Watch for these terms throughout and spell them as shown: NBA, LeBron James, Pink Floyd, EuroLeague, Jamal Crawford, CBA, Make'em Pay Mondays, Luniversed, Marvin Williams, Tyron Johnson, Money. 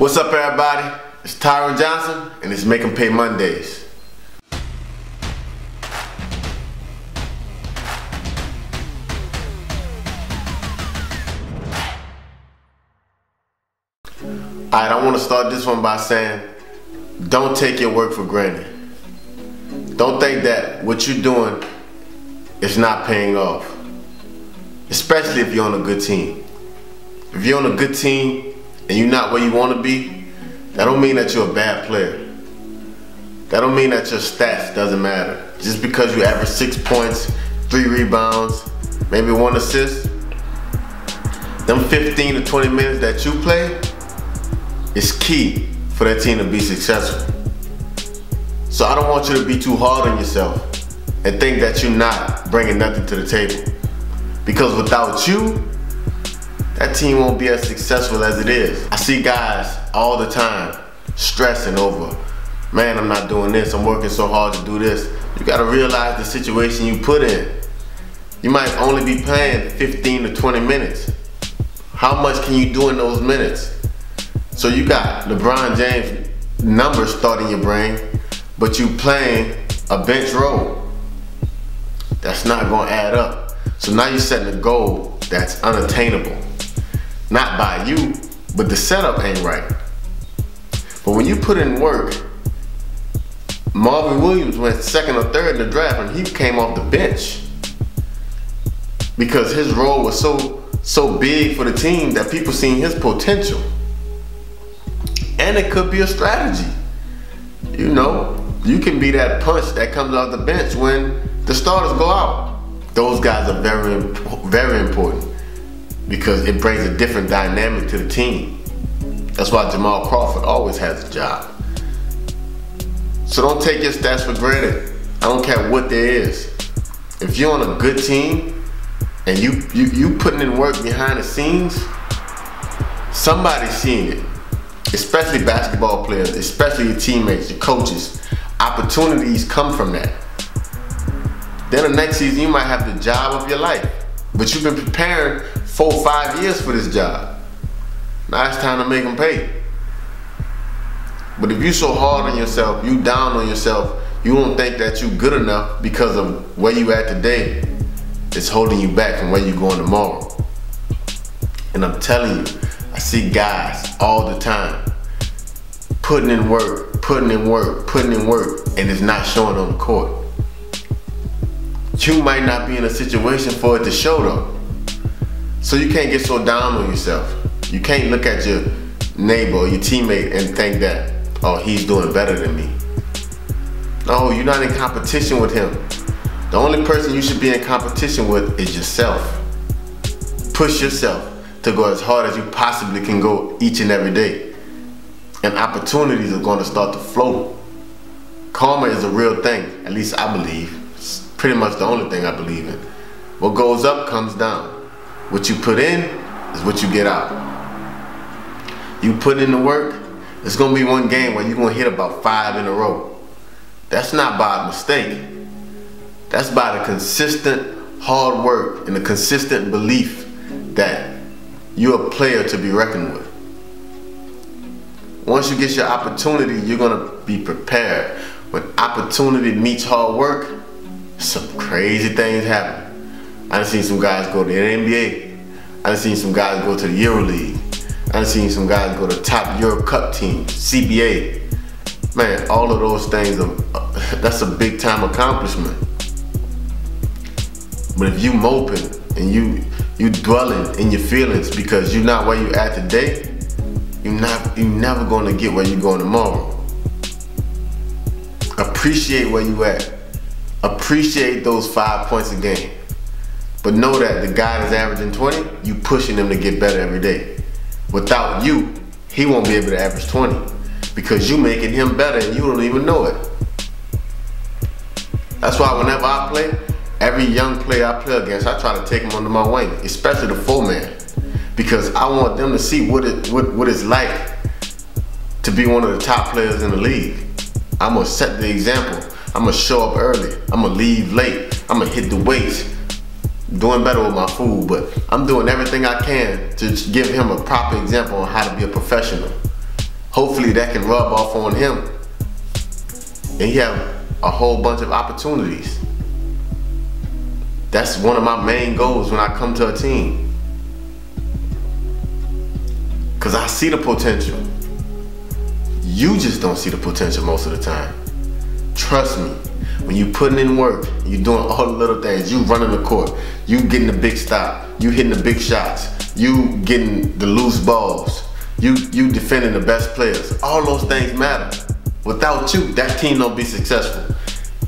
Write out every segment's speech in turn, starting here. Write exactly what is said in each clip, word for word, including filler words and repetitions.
What's up, everybody? It's Tyron Johnson, and it's Make'em Pay Mondays. Alright, I want to start this one by saying, don't take your work for granted. Don't think that what you're doing is not paying off. Especially if you're on a good team. If you're on a good team and you're not where you want to be, that don't mean that you're a bad player. That don't mean that your stats doesn't matter. Just because you average six points, three rebounds, maybe one assist, them fifteen to twenty minutes that you play, it's key for that team to be successful. So I don't want you to be too hard on yourself and think that you're not bringing nothing to the table. Because without you, that team won't be as successful as it is. I see guys all the time stressing over, man, I'm not doing this, I'm working so hard to do this. You gotta realize the situation you put in. You might only be playing fifteen to twenty minutes. How much can you do in those minutes? So you got LeBron James numbers starting your brain, but you playing a bench role. That's not gonna add up. So now you're setting a goal that's unattainable. Not by you, but the setup ain't right. But when you put in work, Marvin Williams went second or third in the draft and he came off the bench because his role was so, so big for the team that people seen his potential. And it could be a strategy. You know, you can be that punch that comes off the bench when the starters go out. Those guys are very, very important because it brings a different dynamic to the team. That's why Jamal Crawford always has a job. So don't take your stats for granted. I don't care what there is. If you're on a good team and you, you, you putting in work behind the scenes, somebody's seeing it. Especially basketball players, especially your teammates, your coaches. Opportunities come from that. Then the next season you might have the job of your life, but you've been preparing four or five years for this job. Now it's time to make them pay. But if you're so hard on yourself, you down on yourself, you don't think that you're good enough because of where you at today, it's holding you back from where you're going tomorrow. And I'm telling you, I see guys all the time putting in work, putting in work, putting in work, and it's not showing on the court. You might not be in a situation for it to show though. So you can't get so down on yourself. You can't look at your neighbor or your teammate and think that, oh, he's doing better than me. No, you're not in competition with him. The only person you should be in competition with is yourself. Push yourself to go as hard as you possibly can go each and every day. And opportunities are going to start to flow. Karma is a real thing, at least I believe. It's pretty much the only thing I believe in. What goes up comes down. What you put in is what you get out. You put in the work, it's going to be one game where you're going to hit about five in a row. That's not by mistake. That's by the consistent hard work and the consistent belief that you're a player to be reckoned with. Once you get your opportunity, you're gonna be prepared. When opportunity meets hard work, some crazy things happen. I done seen some guys go to the N B A. I done seen some guys go to the EuroLeague. I done seen some guys go to top Euro Cup teams, C B A. Man, all of those things, are, that's a big time accomplishment. But if you moping and you, You dwelling in your feelings because you're not where you at today, you're not, you're never gonna get where you're going tomorrow. Appreciate where you at. Appreciate those five points a game. But know that the guy that's averaging twenty, you pushing him to get better every day. Without you, he won't be able to average twenty because you making him better and you don't even know it. That's why whenever I play, every young player I play against, I try to take them under my wing, especially the full man, because I want them to see what, it, what, what it's like to be one of the top players in the league. I'm going to set the example. I'm going to show up early. I'm going to leave late. I'm going to hit the weights. I'm doing better with my food, but I'm doing everything I can to give him a proper example on how to be a professional. hopefully that can rub off on him and he have a whole bunch of opportunities. That's one of my main goals when I come to a team, because I see the potential. You just don't see the potential most of the time. Trust me, when you putting in work, you're doing all the little things, you running the court, you getting the big stop, you hitting the big shots, you getting the loose balls, you, you defending the best players. All those things matter. Without you, that team don't be successful.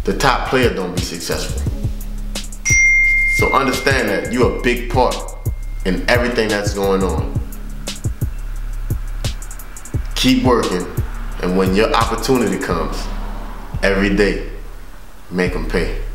The top player don't be successful. So understand that you're a big part in everything that's going on. Keep working, and when your opportunity comes, every day, make them pay.